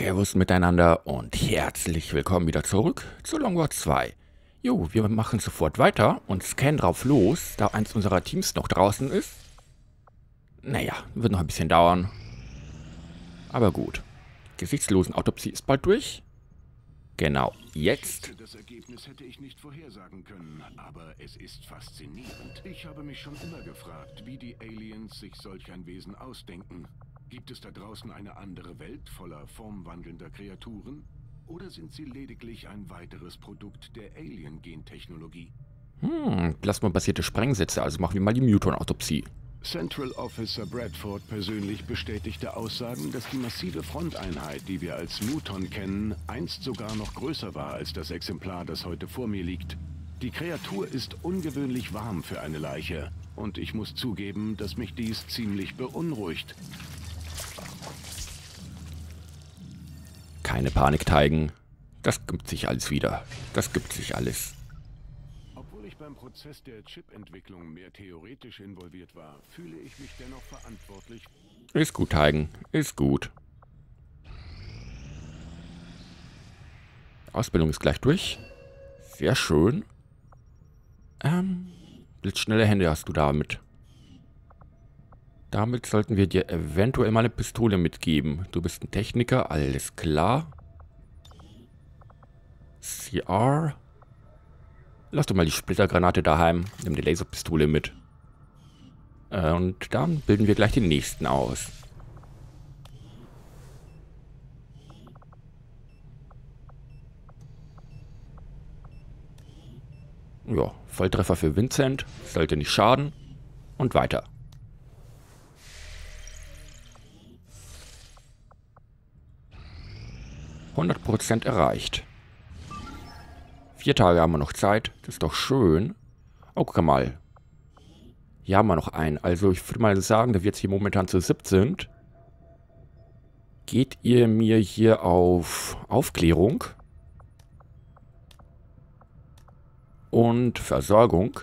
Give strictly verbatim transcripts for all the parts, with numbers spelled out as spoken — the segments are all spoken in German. Servus miteinander und herzlich willkommen wieder zurück zu Long War zwei. Jo, wir machen sofort weiter und scannen drauf los, da eins unserer Teams noch draußen ist. Naja, wird noch ein bisschen dauern. Aber gut. Gesichtslosen-Autopsie ist bald durch. Genau, jetzt. Das Ergebnis hätte ich nicht vorhersagen können, aber es ist faszinierend. Ich habe mich schon immer gefragt, wie die Aliens sich solch ein Wesen ausdenken. Gibt es da draußen eine andere Welt voller formwandelnder Kreaturen? Oder sind sie lediglich ein weiteres Produkt der Alien-Gentechnologie? Hm, plasmabasierte Sprengsätze, also machen wir mal die Muton-Autopsie. Central Officer Bradford persönlich bestätigte Aussagen, dass die massive Fronteinheit, die wir als Muton kennen, einst sogar noch größer war als das Exemplar, das heute vor mir liegt. Die Kreatur ist ungewöhnlich warm für eine Leiche und ich muss zugeben, dass mich dies ziemlich beunruhigt. Keine Panik zeigen. Das gibt sich alles wieder. Das gibt sich alles. Beim Prozess der Chip-Entwicklung mehr theoretisch involviert war, fühle ich mich dennoch verantwortlich. Ist gut, Heigen. Ist gut. Ausbildung ist gleich durch. Sehr schön. Ähm, blitzschnelle Hände hast du damit. Damit sollten wir dir eventuell mal eine Pistole mitgeben. Du bist ein Techniker, alles klar. C R... Lass doch mal die Splittergranate daheim. Nimm die Laserpistole mit. Äh, und dann bilden wir gleich den nächsten aus. Ja, Volltreffer für Vincent. Sollte nicht schaden. Und weiter. hundert Prozent erreicht. Vier Tage haben wir noch Zeit. Das ist doch schön. Oh, guck mal. Hier haben wir noch einen. Also ich würde mal sagen, da wir jetzt hier momentan zu siebt sind, geht ihr mir hier auf Aufklärung und Versorgung.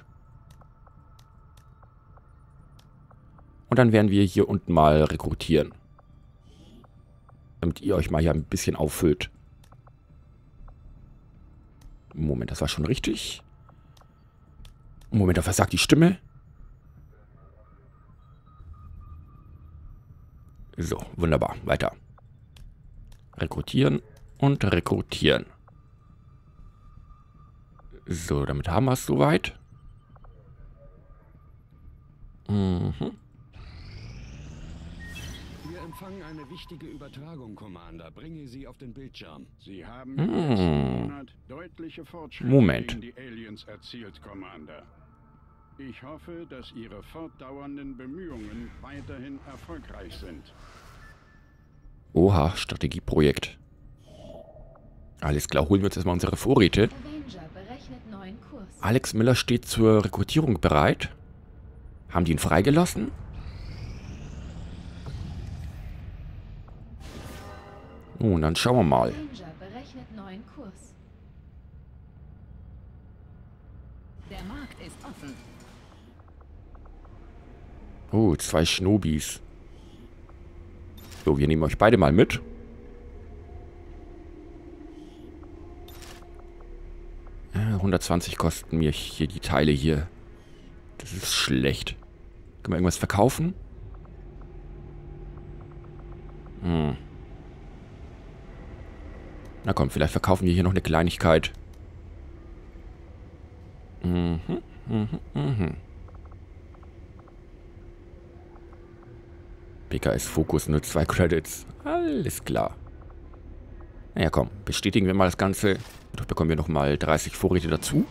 Und dann werden wir hier unten mal rekrutieren. Damit ihr euch mal hier ein bisschen auffüllt. Moment, das war schon richtig. Moment, da versagt die Stimme. So, wunderbar. Weiter. Rekrutieren und rekrutieren. So, damit haben wir es soweit. Mhm. Empfangen eine wichtige Übertragung, Commander. Bringe sie auf den Bildschirm. Sie haben im letzten Monat deutliche Fortschritte gegen die Aliens erzielt, Commander. Ich hoffe, dass Ihre fortdauernden Bemühungen weiterhin erfolgreich sind. Oha, Strategieprojekt. Alles klar, holen wir uns erstmal unsere Vorräte. Avenger berechnet neuen Kurs. Alex Miller steht zur Rekrutierung bereit. Haben die ihn freigelassen? Oh, und dann schauen wir mal. Avenger berechnet neuen Kurs. Der Markt ist offen. Oh, zwei Schnobis. So, wir nehmen euch beide mal mit. hundertzwanzig kosten mir hier die Teile hier. Das ist schlecht. Können wir irgendwas verkaufen? Hm. Na komm, vielleicht verkaufen wir hier noch eine Kleinigkeit. Mhm, mhm, mhm. P K S-Fokus, nur zwei Credits. Alles klar. Naja, komm, bestätigen wir mal das Ganze. Dadurch bekommen wir nochmal dreißig Vorräte dazu.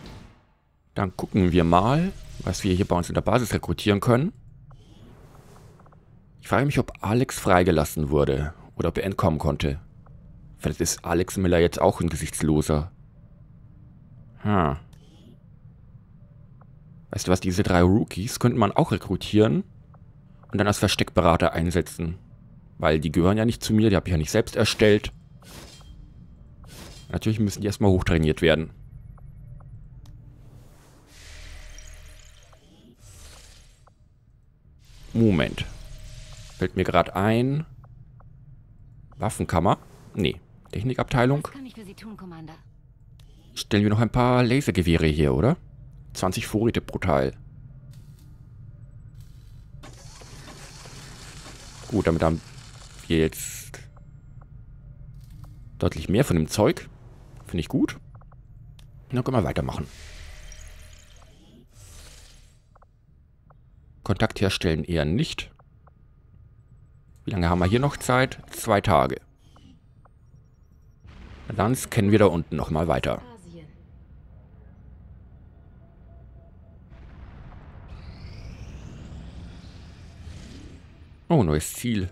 Dann gucken wir mal, was wir hier bei uns in der Basis rekrutieren können. Ich frage mich, ob Alex freigelassen wurde oder ob er entkommen konnte. Vielleicht ist Alex Miller jetzt auch ein Gesichtsloser. Hm. Weißt du was, diese drei Rookies könnte man auch rekrutieren und dann als Versteckberater einsetzen. Weil die gehören ja nicht zu mir, die habe ich ja nicht selbst erstellt. Natürlich müssen die erstmal hochtrainiert werden. Moment. Fällt mir gerade ein. Waffenkammer. Nee. Technikabteilung. Was kann ich für Sie tun, Commander? Stellen wir noch ein paar Lasergewehre hier, oder? zwanzig Vorräte pro Teil. Gut, damit haben wir jetzt deutlich mehr von dem Zeug. Finde ich gut. Dann können wir weitermachen. Kontakt herstellen eher nicht. Wie lange haben wir hier noch Zeit? Zwei Tage. Dann scannen wir da unten nochmal weiter. Oh, neues Ziel.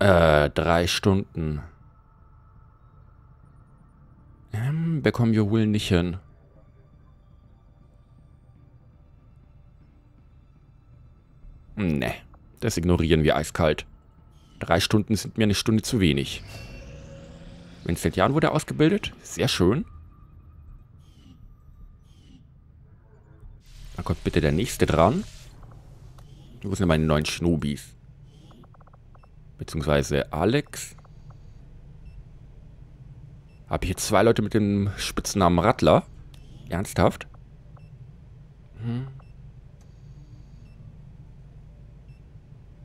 Äh, drei Stunden. Ähm, bekommen wir wohl nicht hin. Ne, das ignorieren wir eiskalt. Drei Stunden sind mir eine Stunde zu wenig. Vincent wurde ausgebildet. Sehr schön. Dann kommt bitte der nächste dran. Wo sind meine neuen Schnobis? Beziehungsweise Alex. Habe ich hier zwei Leute mit dem Spitznamen Rattler? Ernsthaft? Hm.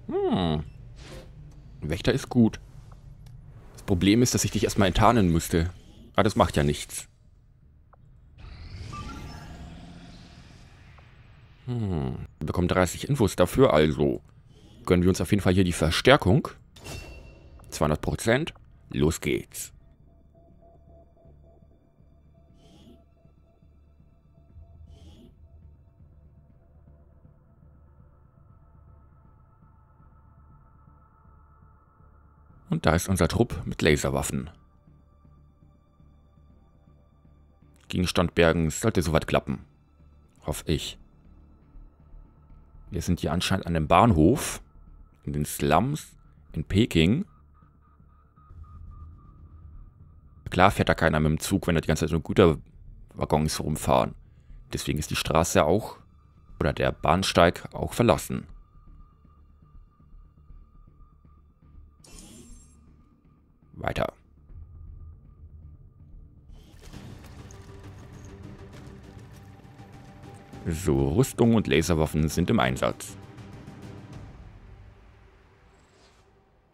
Hm. Wächter ist gut. Das Problem ist, dass ich dich erstmal enttarnen müsste. Aber das macht ja nichts. Hm. Wir bekommen dreißig Infos dafür, also gönnen wir uns auf jeden Fall hier die Verstärkung. zweihundert Prozent. Los geht's. Und da ist unser Trupp mit Laserwaffen. Gegenstand bergen sollte soweit klappen. Hoffe ich. Wir sind hier anscheinend an dem Bahnhof, in den Slums, in Peking. Klar fährt da keiner mit dem Zug, wenn da die ganze Zeit nur Güterwaggons rumfahren. Deswegen ist die Straße auch, oder der Bahnsteig auch verlassen. Weiter. So, Rüstung und Laserwaffen sind im Einsatz.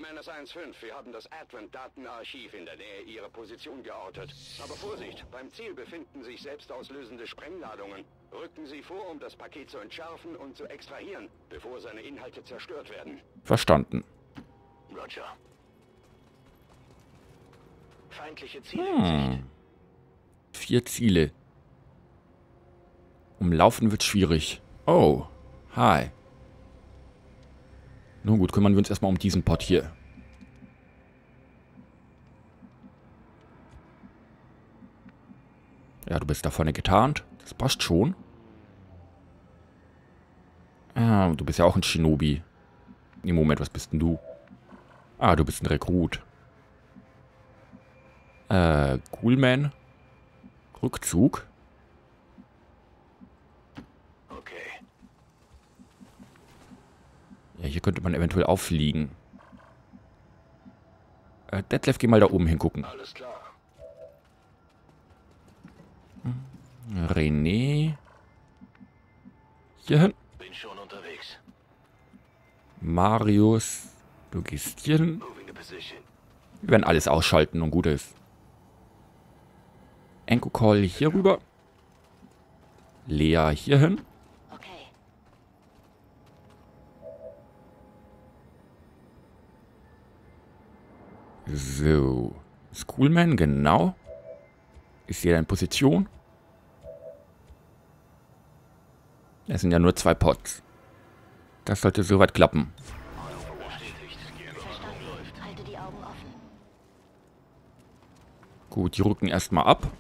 Männer eins fünf, wir haben das Advent-Datenarchiv in der Nähe Ihrer Position geortet. Aber Vorsicht, beim Ziel befinden sich selbstauslösende Sprengladungen. Rücken Sie vor, um das Paket zu entschärfen und zu extrahieren, bevor seine Inhalte zerstört werden. Verstanden. Roger. Feindliche Ziele. Hm. Vier Ziele. Umlaufen wird schwierig. Oh, hi. Nun gut, kümmern wir uns erstmal um diesen Pot hier. Ja, du bist da vorne getarnt. Das passt schon. Ah, du bist ja auch ein Shinobi. Im Moment, was bist denn du? Ah, du bist ein Rekrut. Äh, Coolman. Rückzug. Okay. Ja, hier könnte man eventuell auffliegen. Äh, Detlef, geh mal da oben hingucken. Alles klar. René. Hierhin. Bin schon unterwegs. Marius. Du gehst hierhin. Wir werden alles ausschalten und gut ist. Enko Call hier rüber. Lea hierhin. Okay. So. Schoolman, genau. Ist jeder in Position? Es sind ja nur zwei Pots. Das sollte soweit klappen. Gut, die rücken erstmal ab.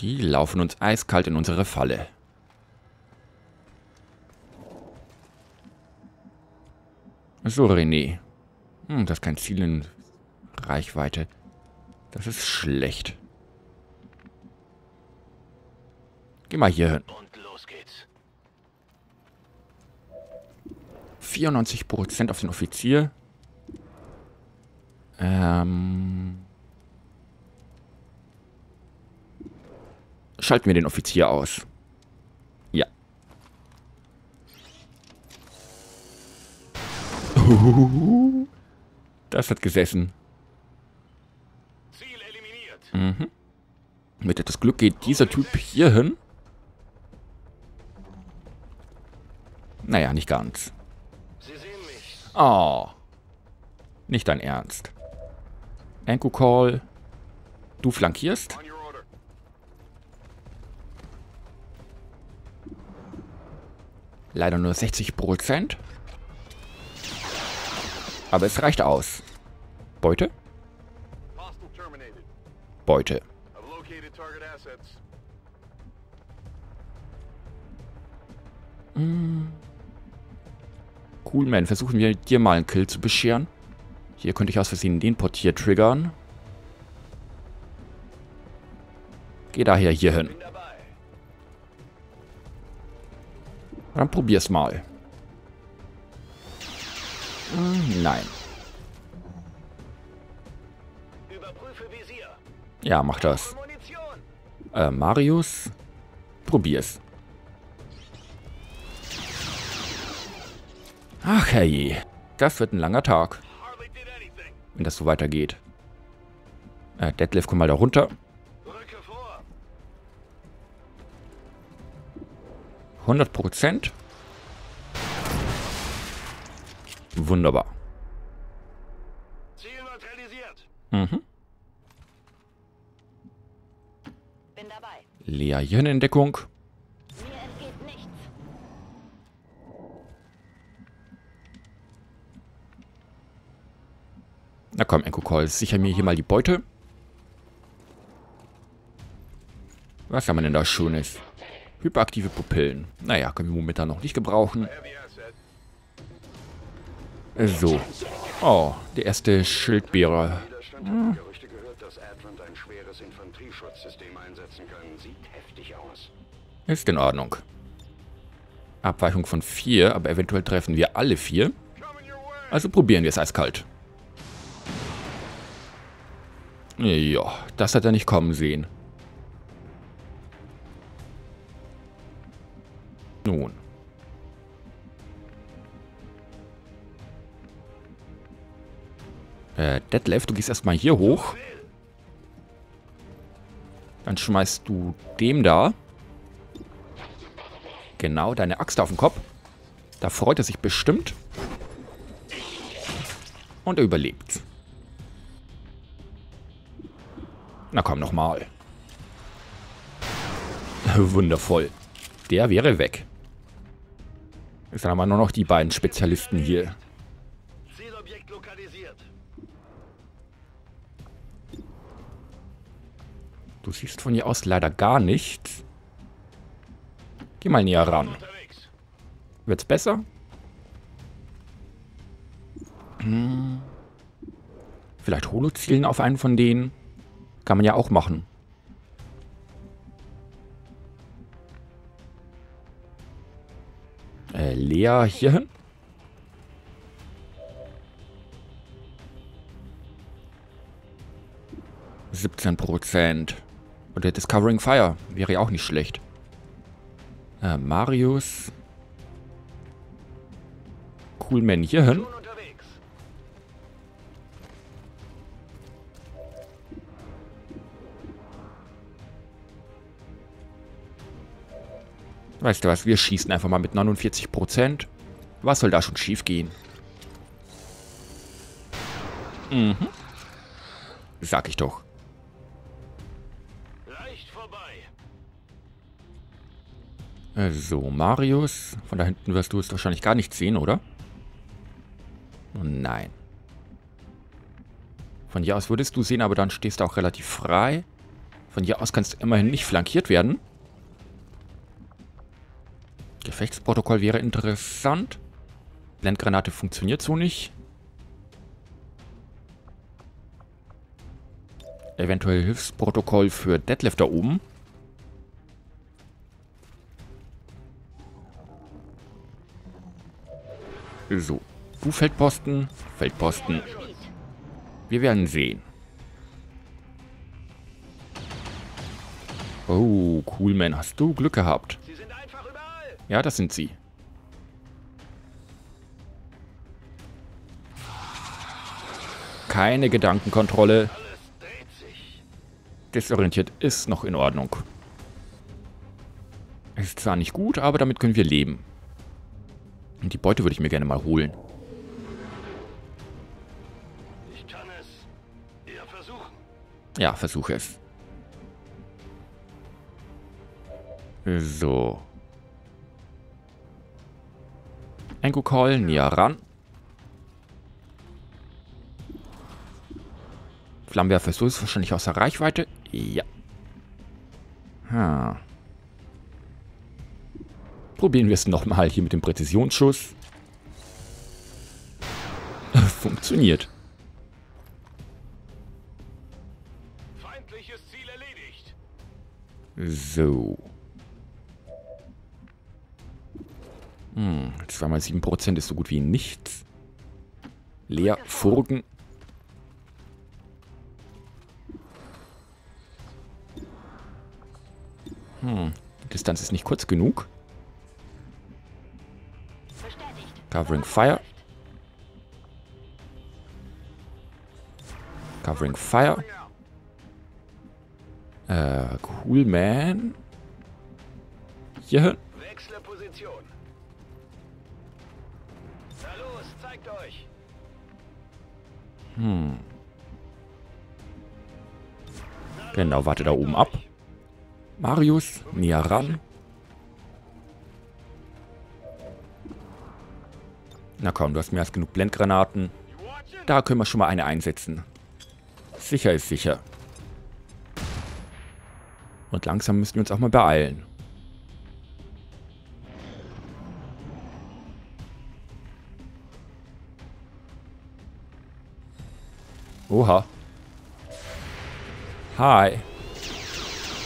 Die laufen uns eiskalt in unsere Falle. So, René. Hm, das ist kein Ziel in Reichweite. Das ist schlecht. Geh mal hier hin. Und los geht's. vierundneunzig Prozent auf den Offizier. Ähm. Schalten wir den Offizier aus. Ja. Das hat gesessen. Ziel eliminiert. Mhm. Mit etwas Glück geht dieser Typ hier hin. Naja, nicht ganz. Sie sehen mich. Oh. Nicht dein Ernst. Anko Call. Du flankierst. Leider nur sechzig Prozent. Aber es reicht aus. Beute? Beute. Hm. Cool, man. Versuchen wir, dir mal einen Kill zu bescheren. Hier könnte ich aus Versehen den Port hier triggern. Geh daher hier hin. Dann probier's mal. Hm, nein. Ja, mach das. Äh, Marius, probier's. Ach herrje, das wird ein langer Tag. Wenn das so weitergeht. Äh, Detlef, komm mal da runter. hundert Prozent. Wunderbar. Ziel neutralisiert. Mhm. Bin dabei. Lea hier in Deckung. Mir entgeht nichts. Na komm, Anko Call, sicher mir hier mal die Beute. Was haben wir denn da Schönes? Hyperaktive Pupillen. Naja, können wir momentan noch nicht gebrauchen. So. Oh, der erste Schildbeerer. Hm. Gerüchte gehört, dass Advent ein schweres Infanterieschutzsystem einsetzen können. Sieht heftig aus. Ist in Ordnung. Abweichung von vier, aber eventuell treffen wir alle vier. Also probieren wir es eiskalt. Ja, das hat er nicht kommen sehen. Nun. Äh, Detlef, du gehst erstmal hier hoch. Dann schmeißt du dem da. Genau, deine Axt auf den Kopf. Da freut er sich bestimmt. Und er überlebt. Na komm, nochmal. Wundervoll. Der wäre weg. Jetzt haben wir nur noch die beiden Spezialisten hier. Zielobjekt lokalisiert. Du siehst von hier aus leider gar nichts. Geh mal näher ran. Wird's besser? Hm. Vielleicht Holo-Zielen auf einen von denen. Kann man ja auch machen. Äh, Lea hier hin. siebzehn Prozent. Und der Discovering Fire wäre ja auch nicht schlecht. Äh, Marius. Coolman hier hin. Weißt du was, wir schießen einfach mal mit neunundvierzig Prozent. Was soll da schon schief gehen? Mhm. Sag ich doch. Leicht vorbei. So, Marius. Von da hinten wirst du es wahrscheinlich gar nicht sehen, oder? Nein. Von hier aus würdest du sehen, aber dann stehst du auch relativ frei. Von hier aus kannst du immerhin nicht flankiert werden. Gefechtsprotokoll wäre interessant. Blendgranate funktioniert so nicht. Eventuell Hilfsprotokoll für Detlef da oben. So. Du Feldposten, Feldposten. Wir werden sehen. Oh, cool, man. Hast du Glück gehabt? Sie sind einfach überall. Ja, das sind sie. Keine Gedankenkontrolle. Desorientiert ist noch in Ordnung. Ist zwar nicht gut, aber damit können wir leben. Und die Beute würde ich mir gerne mal holen. Ich kann es eher versuchen. Ja, versuche es. So. Enko-Call, näher ran. Flammenwerfer ist wahrscheinlich außer Reichweite. Ja. Hm. Probieren wir es nochmal hier mit dem Präzisionsschuss. Funktioniert. Feindliches Ziel erledigt. So. Hm, zwei mal sieben Prozent ist so gut wie nichts. Leer, Furgen. Hm, die Distanz ist nicht kurz genug. Covering Fire. Covering Fire. Äh, cool, man. Hier hin. Wechsle Position. Na los, zeigt euch. Hm. Genau, warte da oben ab. Marius, näher ran. Na komm, du hast mehr als genug Blendgranaten. Da können wir schon mal eine einsetzen. Sicher ist sicher. Und langsam müssen wir uns auch mal beeilen. Oha. Hi.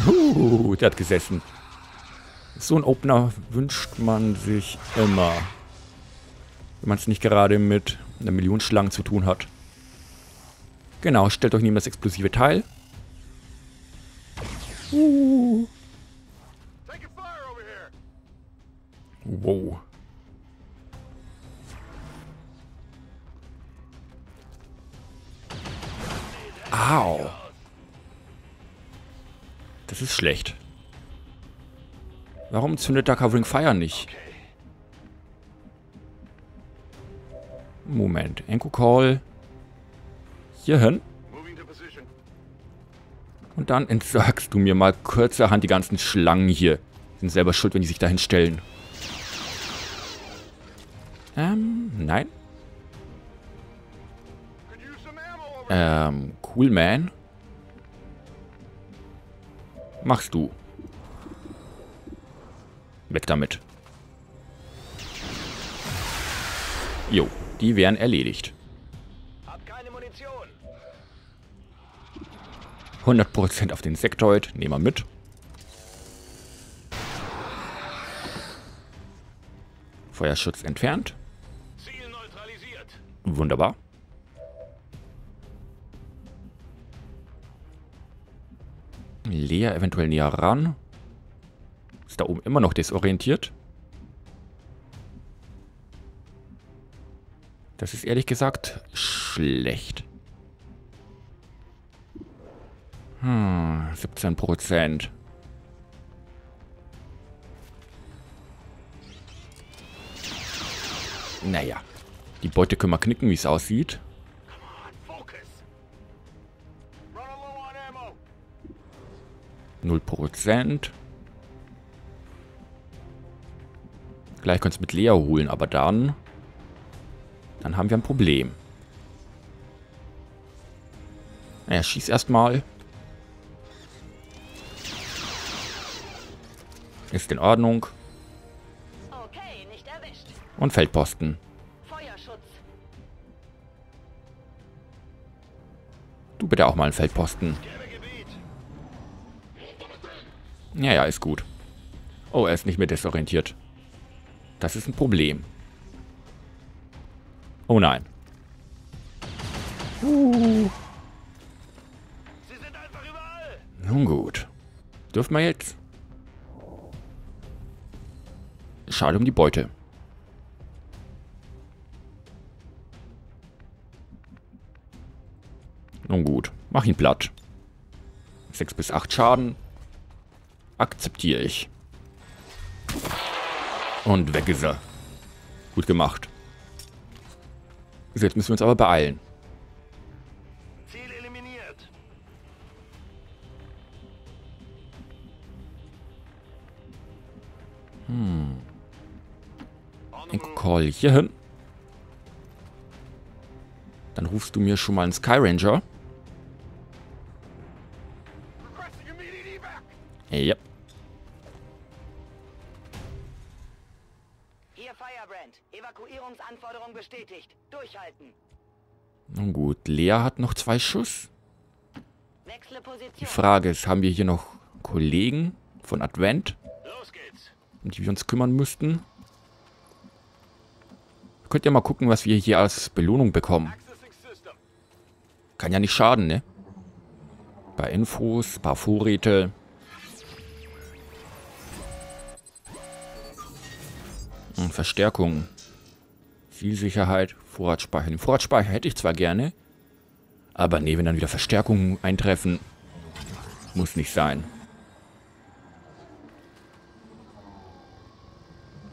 Uh, der hat gesessen. So ein Opener wünscht man sich immer. Wenn man es nicht gerade mit einer Million Schlangen zu tun hat. Genau, stellt euch neben das explosive Teil. Uh. Wow. Au. Das ist schlecht. Warum zündet da Covering Fire nicht? Moment. Enko-Call. Hier hin. Und dann entsagst du mir mal kurzerhand die ganzen Schlangen hier. Sind selber schuld, wenn die sich dahin stellen. Ähm, nein. Ähm, cool, man. Machst du. Weg damit. Jo, die wären erledigt. Hab keine Munition. hundert Prozent auf den Sektoid. Nehmen wir mit. Feuerschutz entfernt. Ziel neutralisiert. Wunderbar. Lea eventuell näher ran. Ist da oben immer noch desorientiert. Das ist ehrlich gesagt schlecht. Hm, siebzehn Prozent. Naja, die Beute können wir knicken, wie es aussieht. null Prozent. Gleich können wir es mit Lea holen, aber dann... Dann haben wir ein Problem. Naja, schieß erstmal. Ist in Ordnung. Okay, nicht erwischt. Und Feldposten. Feuerschutz. Du bitte auch mal einen Feldposten. Ja, ja, ist gut. Oh, er ist nicht mehr desorientiert. Das ist ein Problem. Oh nein. Uh. Sie sind einfach überall. Nun gut. Dürfen wir jetzt? Schade um die Beute. Nun gut. Mach ihn platt. sechs bis acht Schaden. Akzeptiere ich. Und weg ist er. Gut gemacht. Jetzt müssen wir uns aber beeilen. Ziel eliminiert. Hm. Ein Call hier hin. Dann rufst du mir schon mal einen Skyranger. Ja. Hier Firebrand. Evakuierungsanforderung bestätigt. Durchhalten. Nun gut, Lea hat noch zwei Schuss. Wechsle Position. Die Frage ist, haben wir hier noch Kollegen von Advent, los geht's, um die wir uns kümmern müssten? Könnt ihr mal gucken, was wir hier als Belohnung bekommen. Kann ja nicht schaden, ne? Ein paar Infos, ein paar Vorräte. Verstärkung, Zielsicherheit, Vorratsspeicher. Den Vorratsspeicher hätte ich zwar gerne, aber ne, wenn dann wieder Verstärkungen eintreffen, muss nicht sein.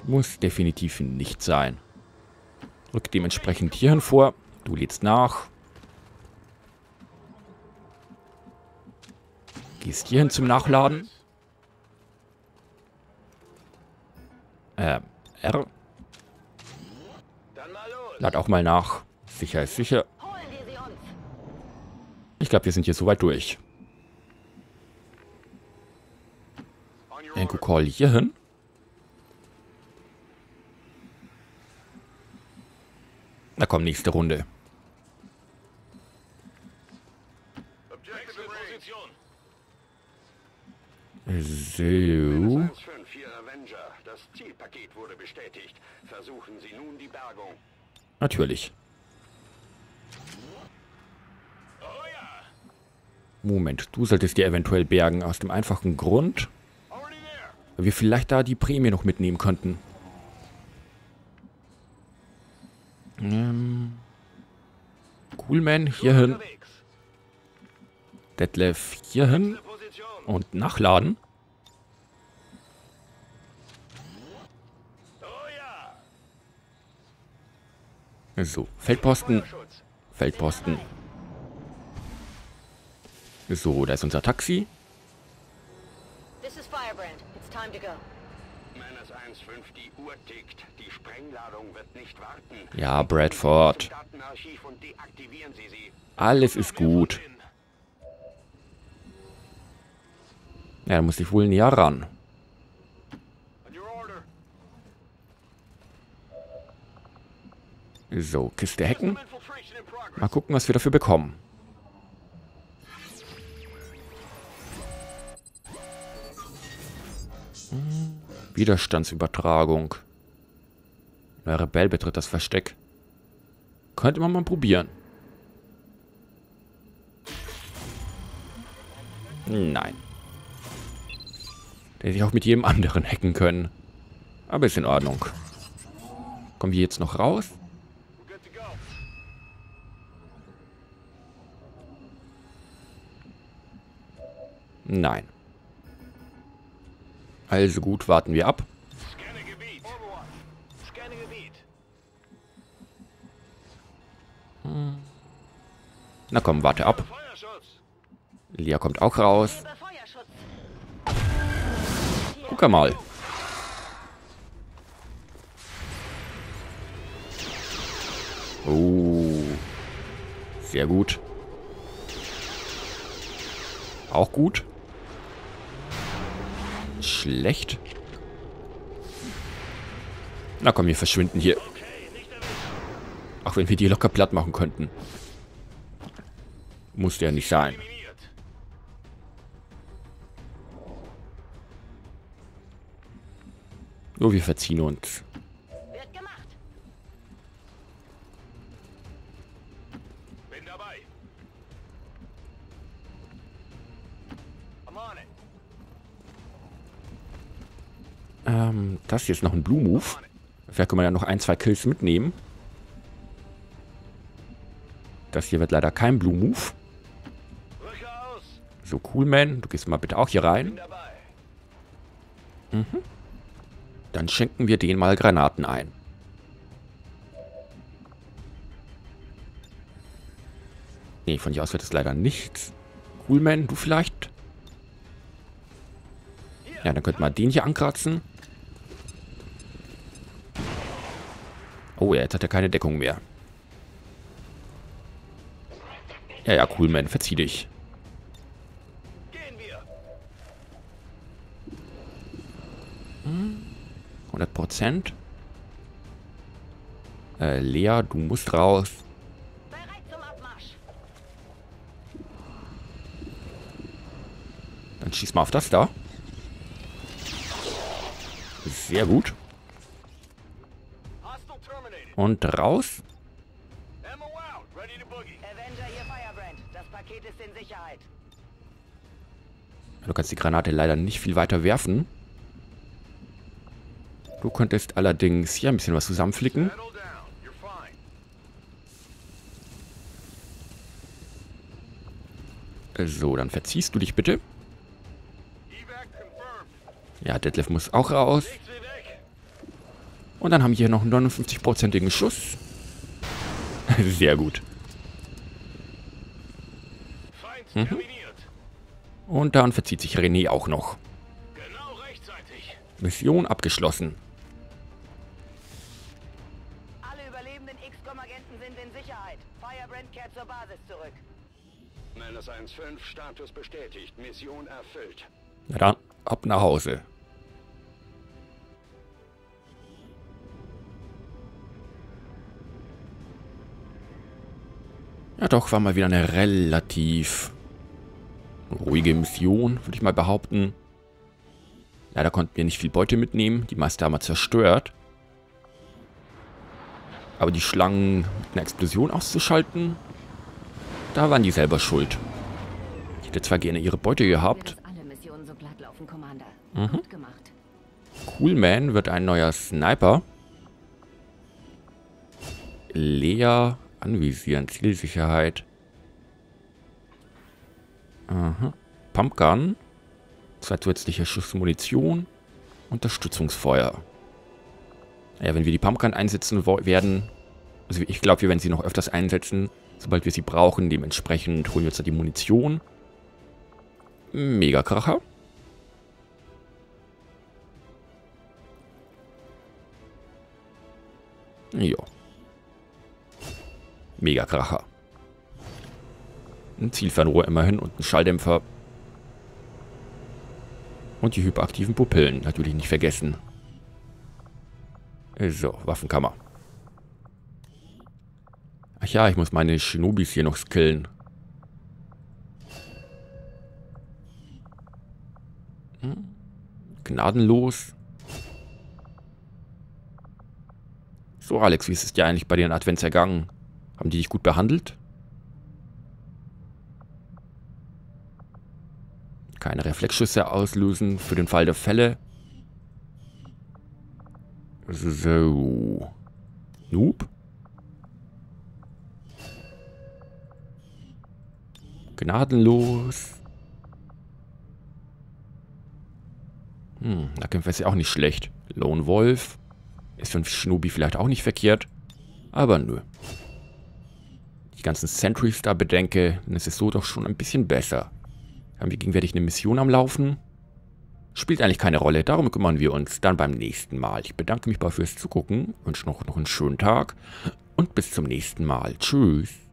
Muss definitiv nicht sein. Rück dementsprechend hierhin vor, du lädst nach. Gehst hierhin zum Nachladen. Ähm. R. Lad auch mal nach. Sicher ist sicher. Ich glaube, wir sind hier soweit durch. Enko Call hier hin. Na komm, nächste Runde. So. Avenger, das Zielpaket wurde bestätigt. Versuchen Sie nun die Bergung. Natürlich. Oh ja. Moment, du solltest dir eventuell bergen, aus dem einfachen Grund, weil wir vielleicht da die Prämie noch mitnehmen könnten. Ähm. Coolman hierhin. Detlef hierhin. Und nachladen. So, Feldposten. Feldposten. So, da ist unser Taxi. This is Firebrand. It's time to go. Menace eins Punkt fünf, die Uhr tickt. Die Sprengladung wird nicht warten. Ja, Bradford. Alles ist gut. Ja, da muss ich wohl näher ran. So, Kiste hacken. Mal gucken, was wir dafür bekommen. Hm. Widerstandsübertragung. Ein Rebell betritt das Versteck. Könnte man mal probieren. Nein. Der hätte ich auch mit jedem anderen hacken können. Aber ist in Ordnung. Kommen wir jetzt noch raus? Nein. Also gut, warten wir ab. Hm. Na komm, warte ab. Lea kommt auch raus. Guck mal. Oh. Sehr gut. Auch gut. Schlecht. Na komm, wir verschwinden hier. Auch wenn wir die locker platt machen könnten. Muss ja nicht sein. Nur wir verziehen uns. Ähm, das hier ist noch ein Blue Move. Vielleicht können wir ja noch ein, zwei Kills mitnehmen. Das hier wird leider kein Blue Move. So, cool, man. Du gehst mal bitte auch hier rein. Mhm. Dann schenken wir denen mal Granaten ein. Nee, von hier aus wird es leider nichts. Coolman, du vielleicht? Ja, dann könnten wir den hier ankratzen. Oh ja, jetzt hat er keine Deckung mehr. Ja, ja, Coolman, verzieh dich. hundert Prozent. Äh, Lea, du musst raus. Dann schieß mal auf das da. Sehr gut. Und raus. Avenger, hier Firebrand. Das Paket ist in Sicherheit. Du kannst die Granate leider nicht viel weiter werfen. Du könntest allerdings hier ein bisschen was zusammenflicken. So, dann verziehst du dich bitte. Ja, Detlef muss auch raus. Und dann haben wir hier noch einen neunundfünfzig-prozentigen Schuss. Sehr gut. Mhm. Und dann verzieht sich René auch noch. Mission abgeschlossen. Alle überlebenden X COM-Agenten sind in Sicherheit. Firebrand kehrt zur Basis zurück. Meines eins fünf, Status bestätigt. Mission erfüllt. Na dann, ab nach Hause. Ja doch, war mal wieder eine relativ ruhige Mission, würde ich mal behaupten. Leider konnten wir nicht viel Beute mitnehmen. Die meiste haben wir zerstört. Aber die Schlangen mit einer Explosion auszuschalten, da waren die selber schuld. Ich hätte zwar gerne ihre Beute gehabt. Mhm. Coolman wird ein neuer Sniper. Lea anvisieren, Zielsicherheit. Aha. Pumpgun. Zwei zusätzliche Schuss Munition. Unterstützungsfeuer. Ja, wenn wir die Pumpgun einsetzen werden, also ich glaube, wir werden sie noch öfters einsetzen, sobald wir sie brauchen. Dementsprechend holen wir uns da die Munition. Mega Kracher. Ja. Mega Kracher. Ein Zielfernrohr immerhin und ein Schalldämpfer. Und die hyperaktiven Pupillen, natürlich nicht vergessen. So, Waffenkammer. Ach ja, ich muss meine Shinobis hier noch skillen. Hm? Gnadenlos. So, Alex, wie ist es dir eigentlich bei den Advents ergangen? Haben die dich gut behandelt? Keine Reflexschüsse auslösen für den Fall der Fälle. So. Noob. Gnadenlos. Hm, da kämpfen wir es ja auch nicht schlecht. Lone Wolf. Ist für einen Schnubi vielleicht auch nicht verkehrt. Aber nö. Die ganzen Sentries da bedenke, dann ist es so doch schon ein bisschen besser. Haben wir gegenwärtig eine Mission am Laufen? Spielt eigentlich keine Rolle, darum kümmern wir uns dann beim nächsten Mal. Ich bedanke mich fürs Zugucken, wünsche noch, noch einen schönen Tag und bis zum nächsten Mal. Tschüss.